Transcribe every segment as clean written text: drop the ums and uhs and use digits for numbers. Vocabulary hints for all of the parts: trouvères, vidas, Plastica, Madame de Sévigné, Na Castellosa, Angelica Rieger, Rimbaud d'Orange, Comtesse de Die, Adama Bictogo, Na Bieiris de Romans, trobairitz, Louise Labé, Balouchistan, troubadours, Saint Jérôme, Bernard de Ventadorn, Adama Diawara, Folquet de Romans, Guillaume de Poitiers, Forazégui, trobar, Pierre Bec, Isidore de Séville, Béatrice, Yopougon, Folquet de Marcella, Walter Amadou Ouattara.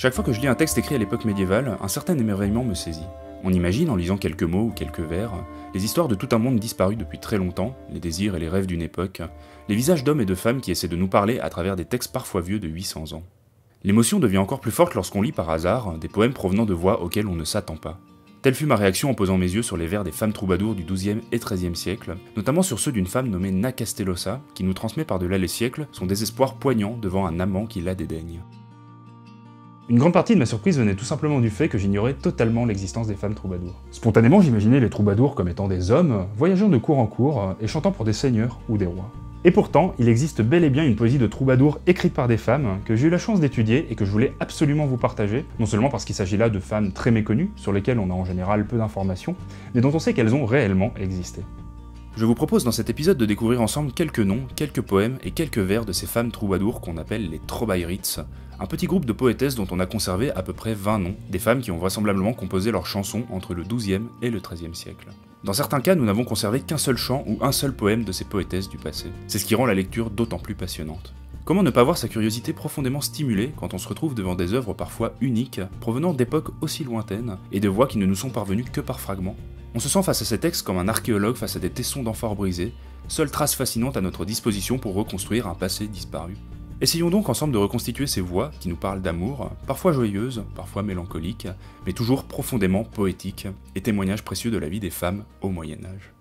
Chaque fois que je lis un texte écrit à l'époque médiévale, un certain émerveillement me saisit. On imagine, en lisant quelques mots ou quelques vers, les histoires de tout un monde disparu depuis très longtemps, les désirs et les rêves d'une époque, les visages d'hommes et de femmes qui essaient de nous parler à travers des textes parfois vieux de 800 ans. L'émotion devient encore plus forte lorsqu'on lit par hasard des poèmes provenant de voix auxquelles on ne s'attend pas. Telle fut ma réaction en posant mes yeux sur les vers des femmes troubadours du XIIe et XIIIe siècle, notamment sur ceux d'une femme nommée Na Castellosa, qui nous transmet par-delà les siècles son désespoir poignant devant un amant qui la dédaigne. Une grande partie de ma surprise venait tout simplement du fait que j'ignorais totalement l'existence des femmes troubadours. Spontanément, j'imaginais les troubadours comme étant des hommes, voyageant de cour en cour et chantant pour des seigneurs ou des rois. Et pourtant, il existe bel et bien une poésie de troubadours écrite par des femmes que j'ai eu la chance d'étudier et que je voulais absolument vous partager, non seulement parce qu'il s'agit là de femmes très méconnues, sur lesquelles on a en général peu d'informations, mais dont on sait qu'elles ont réellement existé. Je vous propose dans cet épisode de découvrir ensemble quelques noms, quelques poèmes et quelques vers de ces femmes troubadours qu'on appelle les trobairitz, un petit groupe de poétesses dont on a conservé à peu près 20 noms, des femmes qui ont vraisemblablement composé leurs chansons entre le XIIe et le XIIIe siècle. Dans certains cas, nous n'avons conservé qu'un seul chant ou un seul poème de ces poétesses du passé. C'est ce qui rend la lecture d'autant plus passionnante. Comment ne pas voir sa curiosité profondément stimulée quand on se retrouve devant des œuvres parfois uniques, provenant d'époques aussi lointaines, et de voix qui ne nous sont parvenues que par fragments? On se sent face à ces textes comme un archéologue face à des tessons d'amphores brisés, seule trace fascinante à notre disposition pour reconstruire un passé disparu. Essayons donc ensemble de reconstituer ces voix qui nous parlent d'amour, parfois joyeuses, parfois mélancoliques, mais toujours profondément poétiques, et témoignages précieux de la vie des femmes au Moyen-Âge.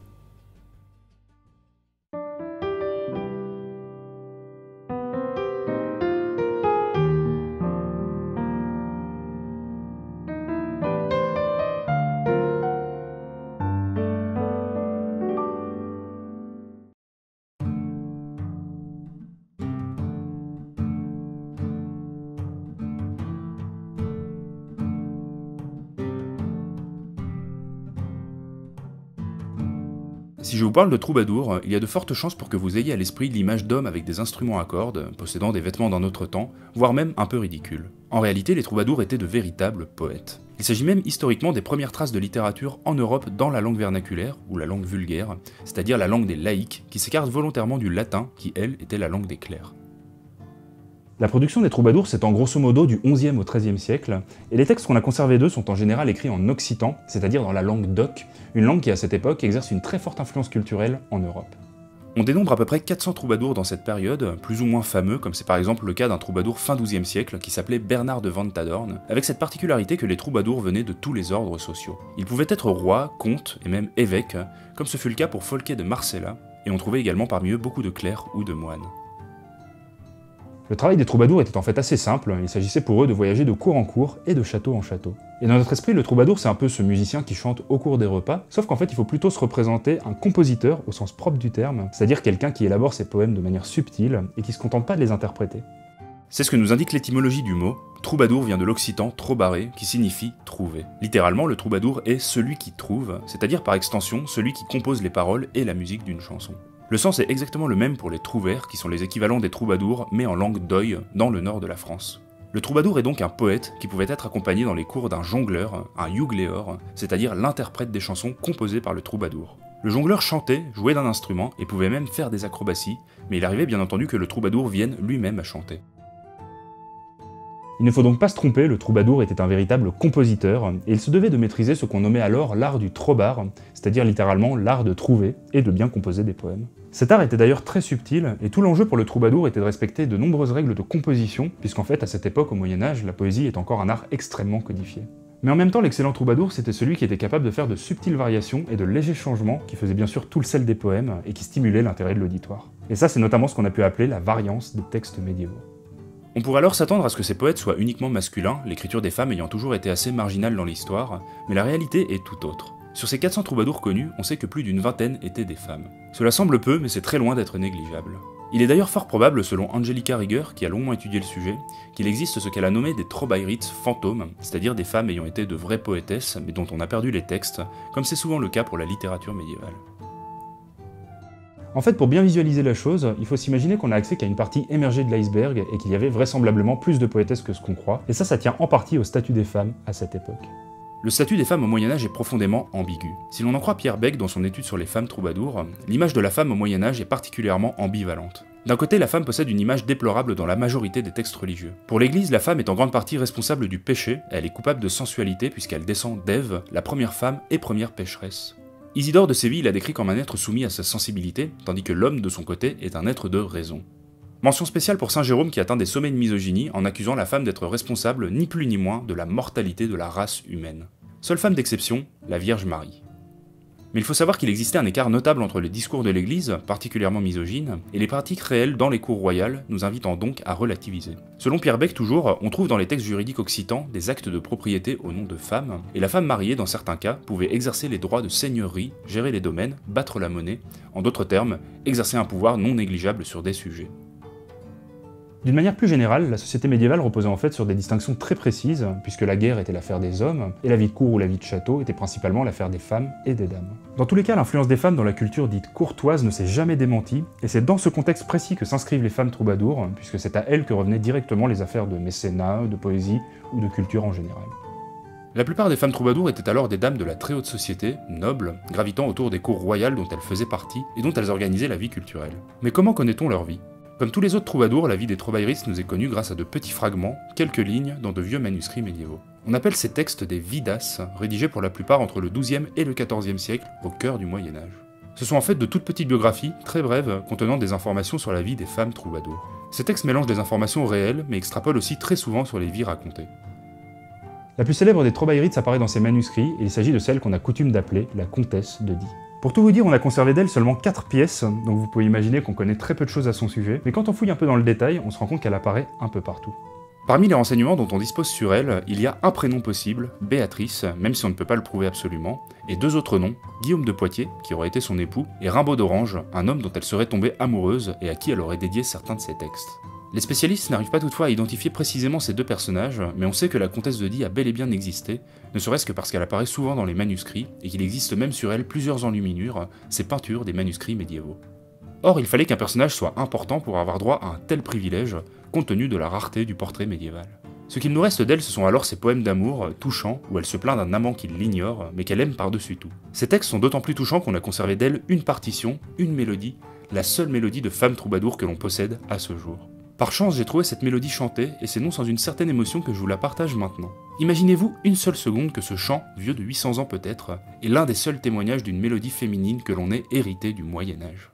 Si je vous parle de troubadours, il y a de fortes chances pour que vous ayez à l'esprit l'image d'hommes avec des instruments à cordes, possédant des vêtements d'un autre temps, voire même un peu ridicules. En réalité, les troubadours étaient de véritables poètes. Il s'agit même historiquement des premières traces de littérature en Europe dans la langue vernaculaire, ou la langue vulgaire, c'est-à-dire la langue des laïcs, qui s'écarte volontairement du latin, qui elle était la langue des clercs. La production des troubadours s'étend grosso modo du XIe au XIIIe siècle, et les textes qu'on a conservés d'eux sont en général écrits en occitan, c'est-à-dire dans la langue d'oc, une langue qui à cette époque exerce une très forte influence culturelle en Europe. On dénombre à peu près 400 troubadours dans cette période, plus ou moins fameux, comme c'est par exemple le cas d'un troubadour fin XIIe siècle qui s'appelait Bernard de Ventadorn, avec cette particularité que les troubadours venaient de tous les ordres sociaux. Ils pouvaient être rois, comtes et même évêques, comme ce fut le cas pour Folquet de Marcella, et on trouvait également parmi eux beaucoup de clercs ou de moines. Le travail des troubadours était en fait assez simple, il s'agissait pour eux de voyager de cour en cour et de château en château. Et dans notre esprit, le troubadour c'est un peu ce musicien qui chante au cours des repas, sauf qu'en fait il faut plutôt se représenter un compositeur au sens propre du terme, c'est-à-dire quelqu'un qui élabore ses poèmes de manière subtile et qui se contente pas de les interpréter. C'est ce que nous indique l'étymologie du mot. Troubadour vient de l'occitan trobare, qui signifie trouver. Littéralement, le troubadour est celui qui trouve, c'est-à-dire par extension celui qui compose les paroles et la musique d'une chanson. Le sens est exactement le même pour les trouvères, qui sont les équivalents des troubadours, mais en langue d'oï, dans le nord de la France. Le troubadour est donc un poète qui pouvait être accompagné dans les cours d'un jongleur, un jugleor, c'est-à-dire l'interprète des chansons composées par le troubadour. Le jongleur chantait, jouait d'un instrument, et pouvait même faire des acrobaties, mais il arrivait bien entendu que le troubadour vienne lui-même à chanter. Il ne faut donc pas se tromper, le troubadour était un véritable compositeur, et il se devait de maîtriser ce qu'on nommait alors l'art du trobar, c'est-à-dire littéralement l'art de trouver et de bien composer des poèmes. Cet art était d'ailleurs très subtil, et tout l'enjeu pour le troubadour était de respecter de nombreuses règles de composition, puisqu'en fait, à cette époque, au Moyen-Âge, la poésie est encore un art extrêmement codifié. Mais en même temps, l'excellent troubadour, c'était celui qui était capable de faire de subtiles variations et de légers changements qui faisaient bien sûr tout le sel des poèmes, et qui stimulaient l'intérêt de l'auditoire. Et ça, c'est notamment ce qu'on a pu appeler la variance des textes médiévaux. On pourrait alors s'attendre à ce que ces poètes soient uniquement masculins, l'écriture des femmes ayant toujours été assez marginale dans l'histoire, mais la réalité est tout autre. Sur ces 400 troubadours connus, on sait que plus d'une vingtaine étaient des femmes. Cela semble peu, mais c'est très loin d'être négligeable. Il est d'ailleurs fort probable, selon Angelica Rieger, qui a longuement étudié le sujet, qu'il existe ce qu'elle a nommé des trobairitz fantômes, c'est-à-dire des femmes ayant été de vraies poétesses, mais dont on a perdu les textes, comme c'est souvent le cas pour la littérature médiévale. En fait, pour bien visualiser la chose, il faut s'imaginer qu'on a accès qu'à une partie émergée de l'iceberg et qu'il y avait vraisemblablement plus de poétesses que ce qu'on croit, et ça tient en partie au statut des femmes à cette époque. Le statut des femmes au Moyen-Âge est profondément ambigu. Si l'on en croit Pierre Bec dans son étude sur les femmes troubadours, l'image de la femme au Moyen-Âge est particulièrement ambivalente. D'un côté, la femme possède une image déplorable dans la majorité des textes religieux. Pour l'Église, la femme est en grande partie responsable du péché, elle est coupable de sensualité puisqu'elle descend d'Ève, la première femme et première pécheresse. Isidore de Séville la décrit comme un être soumis à sa sensibilité, tandis que l'homme de son côté est un être de raison. Mention spéciale pour Saint Jérôme qui atteint des sommets de misogynie en accusant la femme d'être responsable ni plus ni moins de la mortalité de la race humaine. Seule femme d'exception, la Vierge Marie. Mais il faut savoir qu'il existait un écart notable entre les discours de l'Église, particulièrement misogyne, et les pratiques réelles dans les cours royales, nous invitant donc à relativiser. Selon Pierre Bec toujours, on trouve dans les textes juridiques occitans des actes de propriété au nom de femmes, et la femme mariée dans certains cas pouvait exercer les droits de seigneurie, gérer les domaines, battre la monnaie, en d'autres termes, exercer un pouvoir non négligeable sur des sujets. D'une manière plus générale, la société médiévale reposait en fait sur des distinctions très précises, puisque la guerre était l'affaire des hommes, et la vie de cour ou la vie de château était principalement l'affaire des femmes et des dames. Dans tous les cas, l'influence des femmes dans la culture dite courtoise ne s'est jamais démentie, et c'est dans ce contexte précis que s'inscrivent les femmes troubadours, puisque c'est à elles que revenaient directement les affaires de mécénat, de poésie ou de culture en général. La plupart des femmes troubadours étaient alors des dames de la très haute société, nobles, gravitant autour des cours royales dont elles faisaient partie, et dont elles organisaient la vie culturelle. Mais comment connaît-on leur vie ? Comme tous les autres troubadours, la vie des trobairitz nous est connue grâce à de petits fragments, quelques lignes, dans de vieux manuscrits médiévaux. On appelle ces textes des vidas, rédigés pour la plupart entre le XIIe et le XIVe siècle, au cœur du Moyen-Âge. Ce sont en fait de toutes petites biographies, très brèves, contenant des informations sur la vie des femmes troubadours. Ces textes mélangent des informations réelles, mais extrapolent aussi très souvent sur les vies racontées. La plus célèbre des trobairitz apparaît dans ces manuscrits, et il s'agit de celle qu'on a coutume d'appeler la Comtesse de Die. Pour tout vous dire, on a conservé d'elle seulement 4 pièces, donc vous pouvez imaginer qu'on connaît très peu de choses à son sujet, mais quand on fouille un peu dans le détail, on se rend compte qu'elle apparaît un peu partout. Parmi les renseignements dont on dispose sur elle, il y a un prénom possible, Béatrice, même si on ne peut pas le prouver absolument, et deux autres noms, Guillaume de Poitiers, qui aurait été son époux, et Rimbaud d'Orange, un homme dont elle serait tombée amoureuse et à qui elle aurait dédié certains de ses textes. Les spécialistes n'arrivent pas toutefois à identifier précisément ces deux personnages, mais on sait que la comtesse de Die a bel et bien existé, ne serait-ce que parce qu'elle apparaît souvent dans les manuscrits, et qu'il existe même sur elle plusieurs enluminures, ces peintures des manuscrits médiévaux. Or, il fallait qu'un personnage soit important pour avoir droit à un tel privilège, compte tenu de la rareté du portrait médiéval. Ce qu'il nous reste d'elle, ce sont alors ses poèmes d'amour, touchants, où elle se plaint d'un amant qui l'ignore, mais qu'elle aime par-dessus tout. Ces textes sont d'autant plus touchants qu'on a conservé d'elle une partition, une mélodie, la seule mélodie de femme troubadour que l'on possède à ce jour. Par chance, j'ai trouvé cette mélodie chantée, et c'est non sans une certaine émotion que je vous la partage maintenant. Imaginez-vous une seule seconde que ce chant, vieux de 800 ans peut-être, est l'un des seuls témoignages d'une mélodie féminine que l'on ait héritée du Moyen-Âge.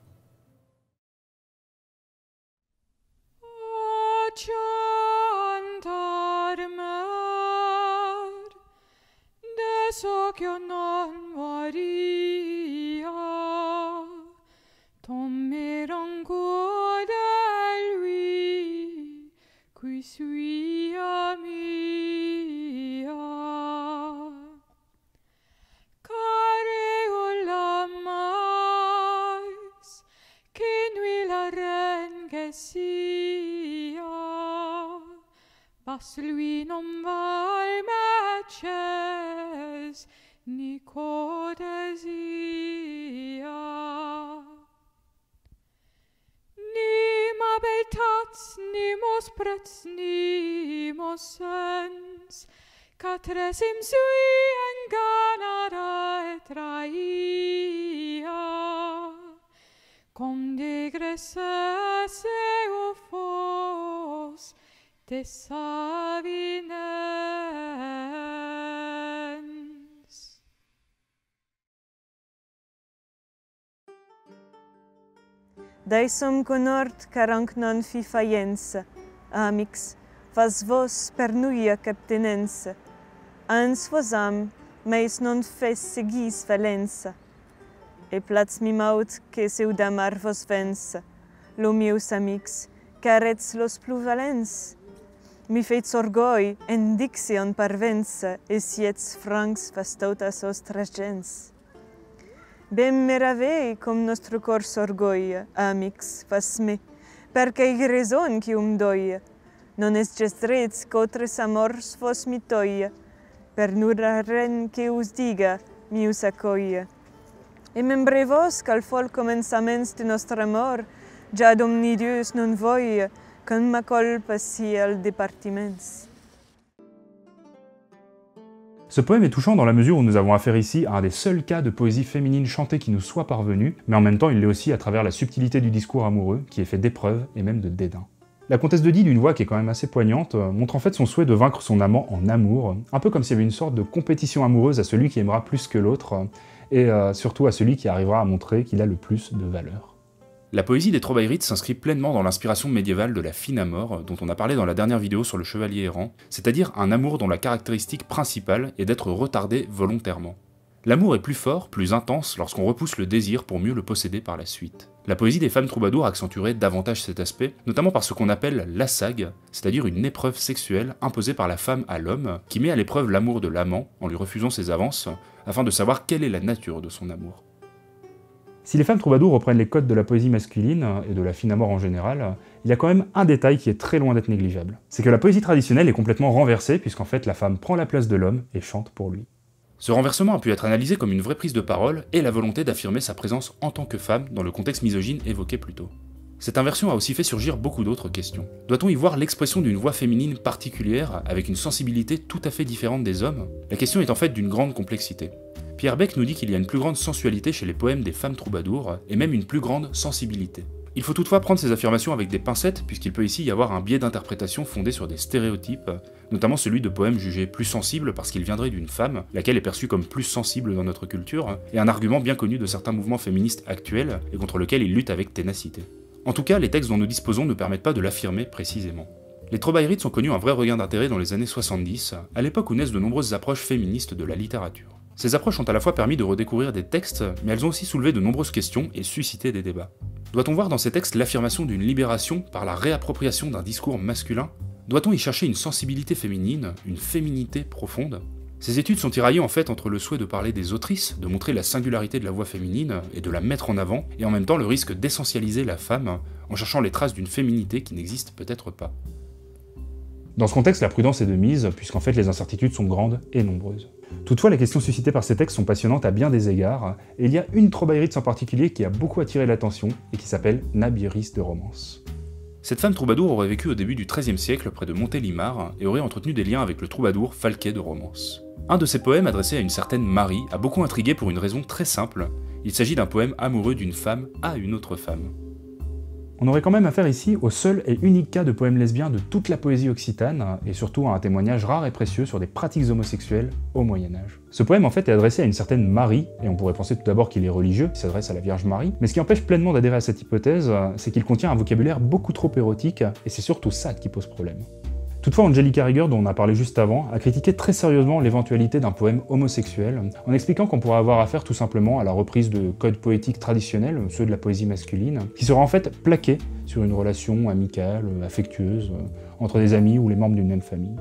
Lui non val maces ni cortesia, ni mabetats, ni mosprets, ni mosens, catresim sui enganara et traia, com degresses eufos, te savinens. Daisum conort caranc non fifaiens, amix, vas vos per nuia captenens, ans vos am, meis non fes segis valens, e plats mimaut que seudam arvos vens, lumius amix, carets los pluvalens, mi feit sorgoi en dixion parvens, et siets francs fastotas ostragens. Bem meravei cum nostru cor sorgoi, amix, fas me, percei reson cium doi, non est gestrets cotres amors vos mitoi, per nura ren ceus diga, mius acoi. E membre vos, cal fol comensamens de nostra amor, ja domni Deus non voi, quand ma colpa si al départiments. Ce poème est touchant dans la mesure où nous avons affaire ici à un des seuls cas de poésie féminine chantée qui nous soit parvenue, mais en même temps il l'est aussi à travers la subtilité du discours amoureux, qui est fait d'épreuves et même de dédain. La comtesse de Die, d'une voix qui est quand même assez poignante, montre en fait son souhait de vaincre son amant en amour, un peu comme s'il y avait une sorte de compétition amoureuse à celui qui aimera plus que l'autre, et surtout à celui qui arrivera à montrer qu'il a le plus de valeur. La poésie des Trobairitz s'inscrit pleinement dans l'inspiration médiévale de la fine amour dont on a parlé dans la dernière vidéo sur le chevalier errant, c'est-à-dire un amour dont la caractéristique principale est d'être retardé volontairement. L'amour est plus fort, plus intense lorsqu'on repousse le désir pour mieux le posséder par la suite. La poésie des femmes troubadours accentuerait davantage cet aspect, notamment par ce qu'on appelle la sague, c'est-à-dire une épreuve sexuelle imposée par la femme à l'homme, qui met à l'épreuve l'amour de l'amant en lui refusant ses avances, afin de savoir quelle est la nature de son amour. Si les femmes troubadours reprennent les codes de la poésie masculine, et de la fine amour en général, il y a quand même un détail qui est très loin d'être négligeable. C'est que la poésie traditionnelle est complètement renversée, puisqu'en fait la femme prend la place de l'homme et chante pour lui. Ce renversement a pu être analysé comme une vraie prise de parole, et la volonté d'affirmer sa présence en tant que femme dans le contexte misogyne évoqué plus tôt. Cette inversion a aussi fait surgir beaucoup d'autres questions. Doit-on y voir l'expression d'une voix féminine particulière, avec une sensibilité tout à fait différente des hommes? La question est en fait d'une grande complexité. Pierre Bec nous dit qu'il y a une plus grande sensualité chez les poèmes des femmes troubadours, et même une plus grande sensibilité. Il faut toutefois prendre ces affirmations avec des pincettes, puisqu'il peut ici y avoir un biais d'interprétation fondé sur des stéréotypes, notamment celui de poèmes jugés plus sensibles parce qu'ils viendraient d'une femme, laquelle est perçue comme plus sensible dans notre culture, et un argument bien connu de certains mouvements féministes actuels, et contre lequel ils luttent avec ténacité. En tout cas, les textes dont nous disposons ne permettent pas de l'affirmer précisément. Les Trobairitz ont connu un vrai regain d'intérêt dans les années 70, à l'époque où naissent de nombreuses approches féministes de la littérature. Ces approches ont à la fois permis de redécouvrir des textes, mais elles ont aussi soulevé de nombreuses questions et suscité des débats. Doit-on voir dans ces textes l'affirmation d'une libération par la réappropriation d'un discours masculin? Doit-on y chercher une sensibilité féminine, une féminité profonde? Ces études sont tiraillées en fait entre le souhait de parler des autrices, de montrer la singularité de la voix féminine et de la mettre en avant, et en même temps le risque d'essentialiser la femme en cherchant les traces d'une féminité qui n'existe peut-être pas. Dans ce contexte, la prudence est de mise, puisqu'en fait les incertitudes sont grandes et nombreuses. Toutefois, les questions suscitées par ces textes sont passionnantes à bien des égards, et il y a une Trobairitz en particulier qui a beaucoup attiré l'attention, et qui s'appelle Na Bieiris de Romans. Cette femme troubadour aurait vécu au début du XIIIe siècle près de Montélimar, et aurait entretenu des liens avec le troubadour Folquet de Romans. Un de ses poèmes adressé à une certaine Marie a beaucoup intrigué pour une raison très simple, il s'agit d'un poème amoureux d'une femme à une autre femme. On aurait quand même affaire ici au seul et unique cas de poème lesbien de toute la poésie occitane, et surtout à un témoignage rare et précieux sur des pratiques homosexuelles au Moyen-Âge. Ce poème en fait est adressé à une certaine Marie, et on pourrait penser tout d'abord qu'il est religieux, qu'il s'adresse à la Vierge Marie, mais ce qui empêche pleinement d'adhérer à cette hypothèse, c'est qu'il contient un vocabulaire beaucoup trop érotique, et c'est surtout ça qui pose problème. Toutefois, Angelica Rieger, dont on a parlé juste avant, a critiqué très sérieusement l'éventualité d'un poème homosexuel, en expliquant qu'on pourrait avoir affaire tout simplement à la reprise de codes poétiques traditionnels, ceux de la poésie masculine, qui sera en fait plaquée sur une relation amicale, affectueuse, entre des amis ou les membres d'une même famille.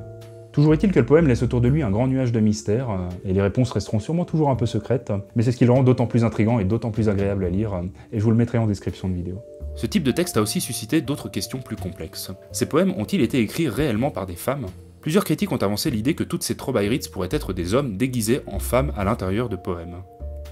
Toujours est-il que le poème laisse autour de lui un grand nuage de mystère, et les réponses resteront sûrement toujours un peu secrètes, mais c'est ce qui le rend d'autant plus intriguant et d'autant plus agréable à lire, et je vous le mettrai en description de vidéo. Ce type de texte a aussi suscité d'autres questions plus complexes. Ces poèmes ont-ils été écrits réellement par des femmes? Plusieurs critiques ont avancé l'idée que toutes ces Trobairitz pourraient être des hommes déguisés en femmes à l'intérieur de poèmes.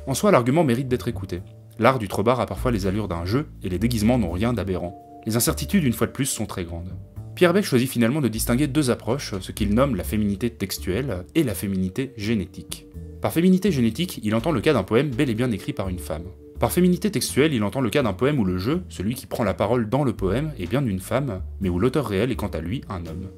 En soi, l'argument mérite d'être écouté. L'art du Trobar a parfois les allures d'un jeu, et les déguisements n'ont rien d'aberrant. Les incertitudes, une fois de plus, sont très grandes. Pierre Bec choisit finalement de distinguer deux approches, ce qu'il nomme la féminité textuelle et la féminité génétique. Par féminité génétique, il entend le cas d'un poème bel et bien écrit par une femme. Par féminité textuelle, il entend le cas d'un poème où le jeu, celui qui prend la parole dans le poème, est bien d'une femme, mais où l'auteur réel est quant à lui un homme.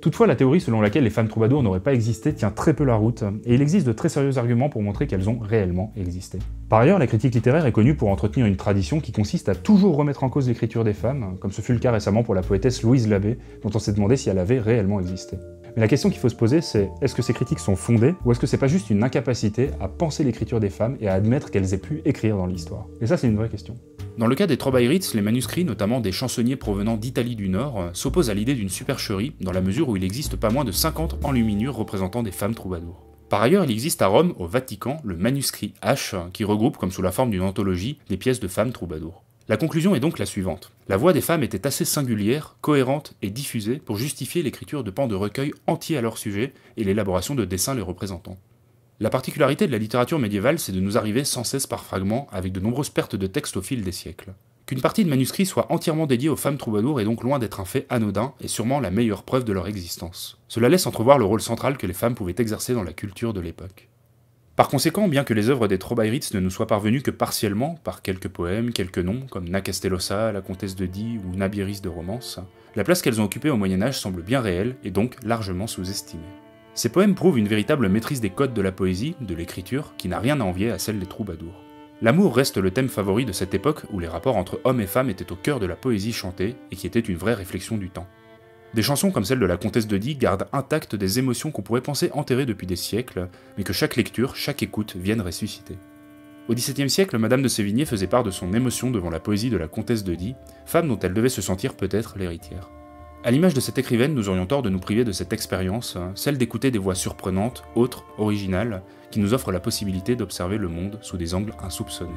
Toutefois, la théorie selon laquelle les femmes troubadours n'auraient pas existé tient très peu la route, et il existe de très sérieux arguments pour montrer qu'elles ont réellement existé. Par ailleurs, la critique littéraire est connue pour entretenir une tradition qui consiste à toujours remettre en cause l'écriture des femmes, comme ce fut le cas récemment pour la poétesse Louise Labé, dont on s'est demandé si elle avait réellement existé. Mais la question qu'il faut se poser, c'est est-ce que ces critiques sont fondées, ou est-ce que c'est pas juste une incapacité à penser l'écriture des femmes et à admettre qu'elles aient pu écrire dans l'histoire? Et ça, c'est une vraie question. Dans le cas des Trobairitz, les manuscrits, notamment des chansonniers provenant d'Italie du Nord, s'opposent à l'idée d'une supercherie, dans la mesure où il existe pas moins de 50 enluminures représentant des femmes troubadours. Par ailleurs, il existe à Rome, au Vatican, le manuscrit H, qui regroupe, comme sous la forme d'une anthologie, des pièces de femmes troubadours. La conclusion est donc la suivante. La voix des femmes était assez singulière, cohérente et diffusée pour justifier l'écriture de pans de recueils entiers à leur sujet et l'élaboration de dessins les représentant. La particularité de la littérature médiévale, c'est de nous arriver sans cesse par fragments avec de nombreuses pertes de textes au fil des siècles. Qu'une partie de manuscrits soit entièrement dédiée aux femmes troubadours est donc loin d'être un fait anodin et sûrement la meilleure preuve de leur existence. Cela laisse entrevoir le rôle central que les femmes pouvaient exercer dans la culture de l'époque. Par conséquent, bien que les œuvres des Trobairitz ne nous soient parvenues que partiellement, par quelques poèmes, quelques noms, comme Na Castellosa, la Comtesse de Die ou Na Bieiris de Romans, la place qu'elles ont occupée au Moyen-Âge semble bien réelle et donc largement sous-estimée. Ces poèmes prouvent une véritable maîtrise des codes de la poésie, de l'écriture, qui n'a rien à envier à celle des troubadours. L'amour reste le thème favori de cette époque où les rapports entre hommes et femmes étaient au cœur de la poésie chantée et qui était une vraie réflexion du temps. Des chansons comme celle de la Comtesse de Die gardent intactes des émotions qu'on pourrait penser enterrées depuis des siècles, mais que chaque lecture, chaque écoute viennent ressusciter. Au XVIIe siècle, Madame de Sévigné faisait part de son émotion devant la poésie de la Comtesse de Die, femme dont elle devait se sentir peut-être l'héritière. À l'image de cette écrivaine, nous aurions tort de nous priver de cette expérience, celle d'écouter des voix surprenantes, autres, originales, qui nous offrent la possibilité d'observer le monde sous des angles insoupçonnés.